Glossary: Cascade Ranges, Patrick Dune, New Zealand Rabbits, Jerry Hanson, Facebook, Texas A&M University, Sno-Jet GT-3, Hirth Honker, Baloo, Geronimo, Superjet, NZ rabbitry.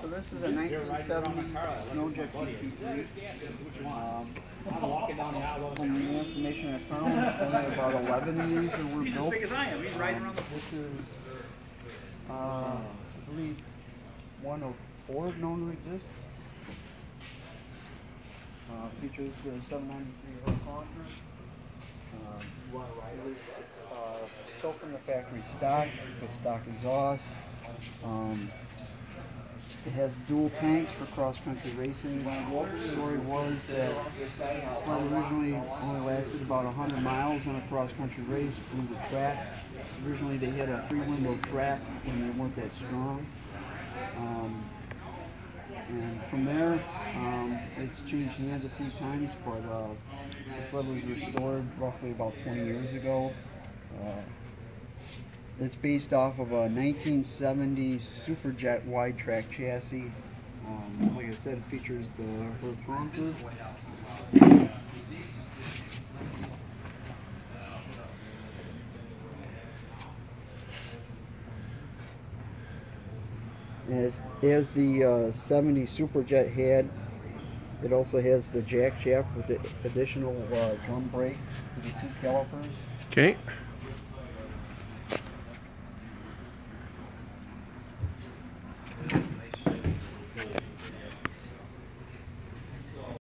So this is a 1970 Sno-Jet GT-3. From the information I found, only about 11 of these were built. This is, I believe, one of four known to exist. Features the 793 Hirth Honker. It was so from the factory stock, the stock exhaust. It has dual tanks for cross-country racing. The story was that the sled originally only lasted about 100 miles on a cross-country race, blew the track. Originally they had a three-window track and they weren't that strong. And from there, it's changed hands a few times, but the sled was restored roughly about 20 years ago. It's based off of a 1970 Superjet wide track chassis. Like I said, it features the Hirth Honker. As the 70 Superjet had, it also has the jack shaft with the additional drum brake for the two calipers. Okay.